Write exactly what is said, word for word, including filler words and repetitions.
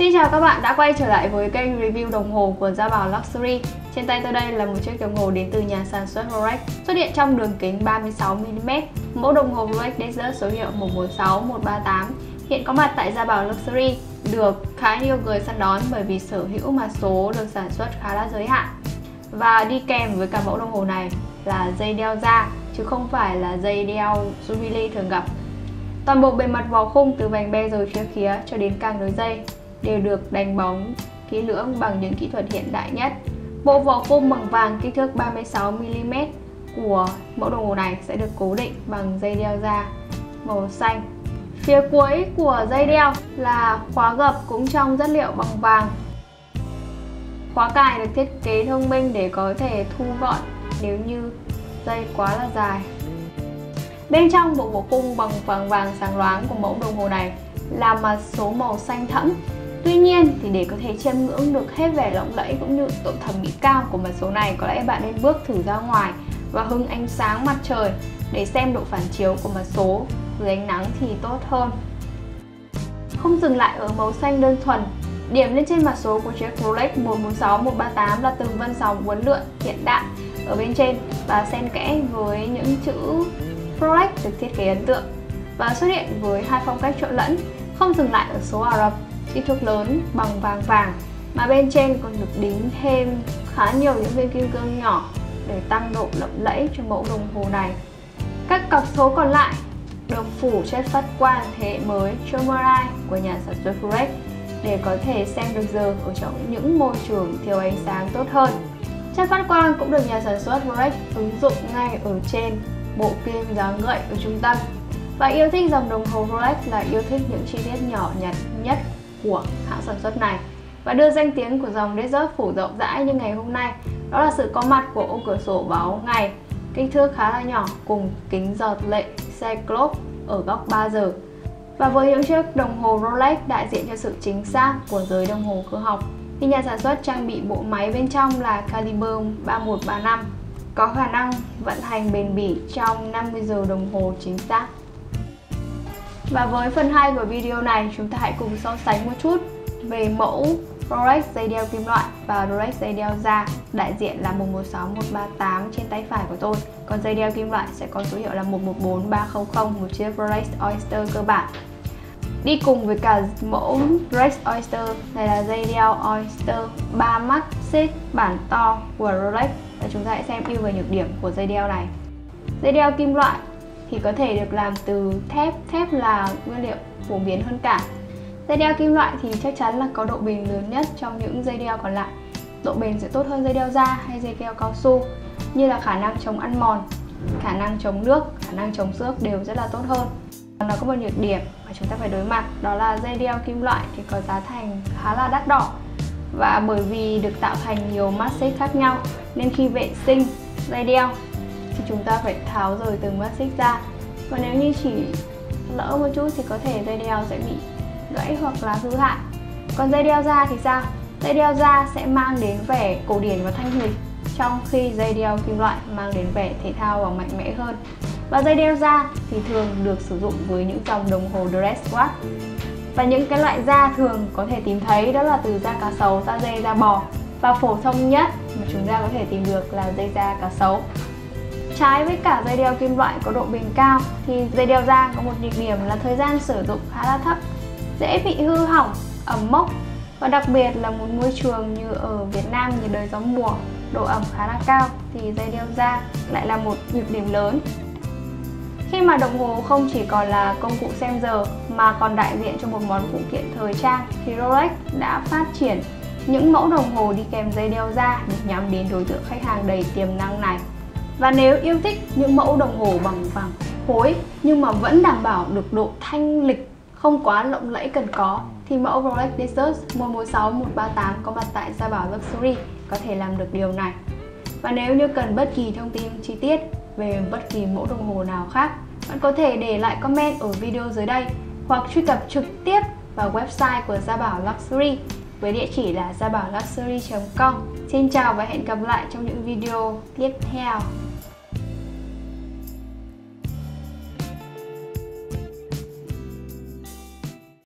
Xin chào các bạn đã quay trở lại với kênh review đồng hồ của Gia Bảo Luxury. Trên tay tôi đây là một chiếc đồng hồ đến từ nhà sản xuất Rolex, xuất hiện trong đường kính ba mươi sáu mi li mét. Mẫu đồng hồ Rolex Datejust số hiệu một một sáu một ba tám hiện có mặt tại Gia Bảo Luxury, được khá nhiều người săn đón bởi vì sở hữu mã số được sản xuất khá là giới hạn. Và đi kèm với cả mẫu đồng hồ này là dây đeo da, chứ không phải là dây đeo jubilee thường gặp. Toàn bộ bề mặt vỏ khung từ vành be rồi phía khía cho đến càng nối dây đều được đánh bóng kỹ lưỡng bằng những kỹ thuật hiện đại nhất. Bộ vỏ khung bằng vàng kích thước ba mươi sáu mi li mét của mẫu đồng hồ này sẽ được cố định bằng dây đeo da màu xanh. Phía cuối của dây đeo là khóa gập cũng trong chất liệu bằng vàng. Khóa cài được thiết kế thông minh để có thể thu gọn nếu như dây quá là dài. Bên trong bộ vỏ khung bằng vàng vàng sáng loáng của mẫu đồng hồ này là mã số màu xanh thẫm. Tuy nhiên thì để có thể chiêm ngưỡng được hết vẻ lộng lẫy cũng như độ thẩm mỹ cao của mã số này, có lẽ bạn nên bước thử ra ngoài và hứng ánh sáng mặt trời để xem độ phản chiếu của mã số dưới ánh nắng thì tốt hơn. Không dừng lại ở màu xanh đơn thuần, điểm lên trên mã số của chiếc Rolex một một sáu một ba tám là từng vân sóng uốn lượn hiện đại ở bên trên và xen kẽ với những chữ Rolex được thiết kế ấn tượng, và xuất hiện với hai phong cách trộn lẫn, không dừng lại ở số Ả Rập kích thước lớn bằng vàng vàng mà bên trên còn được đính thêm khá nhiều những viên kim cương nhỏ để tăng độ lộng lẫy cho mẫu đồng hồ này. Các cọc số còn lại được phủ chất phát quang thế hệ mới Chrono Light của nhà sản xuất Rolex để có thể xem được giờ ở trong những môi trường thiếu ánh sáng tốt hơn. Chất phát quang cũng được nhà sản xuất Rolex ứng dụng ngay ở trên bộ kim dáng gợi ở trung tâm. Và yêu thích dòng đồng hồ Rolex là yêu thích những chi tiết nhỏ nhặt nhất của hãng sản xuất này, và đưa danh tiếng của dòng Datejust phủ rộng rãi như ngày hôm nay, đó là sự có mặt của ô cửa sổ báo ngày kích thước khá là nhỏ cùng kính giọt lệ cyclops ở góc ba giờ. Và với những chiếc đồng hồ Rolex đại diện cho sự chính xác của giới đồng hồ cơ học thì nhà sản xuất trang bị bộ máy bên trong là caliber ba một ba năm, có khả năng vận hành bền bỉ trong năm mươi giờ đồng hồ chính xác. Và với phần hai của video này, chúng ta hãy cùng so sánh một chút về mẫu Rolex dây đeo kim loại và Rolex dây đeo da, đại diện là một một sáu một ba tám trên tay phải của tôi. Còn dây đeo kim loại sẽ có số hiệu là một một bốn ba không không, một chiếc Rolex Oyster cơ bản. Đi cùng với cả mẫu Rolex Oyster này là dây đeo Oyster ba mắt xích bản to của Rolex, và chúng ta hãy xem ưu và nhược điểm của dây đeo này. Dây đeo kim loại thì có thể được làm từ thép, thép là nguyên liệu phổ biến hơn cả. Dây đeo kim loại thì chắc chắn là có độ bền lớn nhất trong những dây đeo còn lại. Độ bền sẽ tốt hơn dây đeo da hay dây keo cao su, như là khả năng chống ăn mòn, khả năng chống nước, khả năng chống xước đều rất là tốt hơn. Nó có một nhược điểm mà chúng ta phải đối mặt, đó là dây đeo kim loại thì có giá thành khá là đắt đỏ, và bởi vì được tạo thành nhiều mắt xích khác nhau nên khi vệ sinh dây đeo thì chúng ta phải tháo rời từng mắt xích ra, và nếu như chỉ lỡ một chút thì có thể dây đeo sẽ bị gãy hoặc là hư hại. Còn dây đeo da thì sao? Dây đeo da sẽ mang đến vẻ cổ điển và thanh lịch, trong khi dây đeo kim loại mang đến vẻ thể thao và mạnh mẽ hơn. Và dây đeo da thì thường được sử dụng với những dòng đồng hồ dress watch, và những cái loại da thường có thể tìm thấy đó là từ da cá sấu, da dê, da bò, và phổ thông nhất mà chúng ta có thể tìm được là dây da cá sấu. Trái với cả dây đeo kim loại có độ bền cao thì dây đeo da có một nhược điểm là thời gian sử dụng khá là thấp, dễ bị hư hỏng, ẩm mốc, và đặc biệt là một môi trường như ở Việt Nam nhiệt đới gió mùa, độ ẩm khá là cao thì dây đeo da lại là một nhược điểm lớn. Khi mà đồng hồ không chỉ còn là công cụ xem giờ mà còn đại diện cho một món phụ kiện thời trang thì Rolex đã phát triển những mẫu đồng hồ đi kèm dây đeo da để nhắm đến đối tượng khách hàng đầy tiềm năng này. Và nếu yêu thích những mẫu đồng hồ bằng vàng khối nhưng mà vẫn đảm bảo được độ thanh lịch, không quá lộng lẫy cần có, thì mẫu Rolex Datejust một một sáu một ba tám có mặt tại Gia Bảo Luxury có thể làm được điều này. Và nếu như cần bất kỳ thông tin chi tiết về bất kỳ mẫu đồng hồ nào khác, bạn có thể để lại comment ở video dưới đây hoặc truy cập trực tiếp vào website của Gia Bảo Luxury với địa chỉ là gia bảo luxury chấm com. Xin chào và hẹn gặp lại trong những video tiếp theo.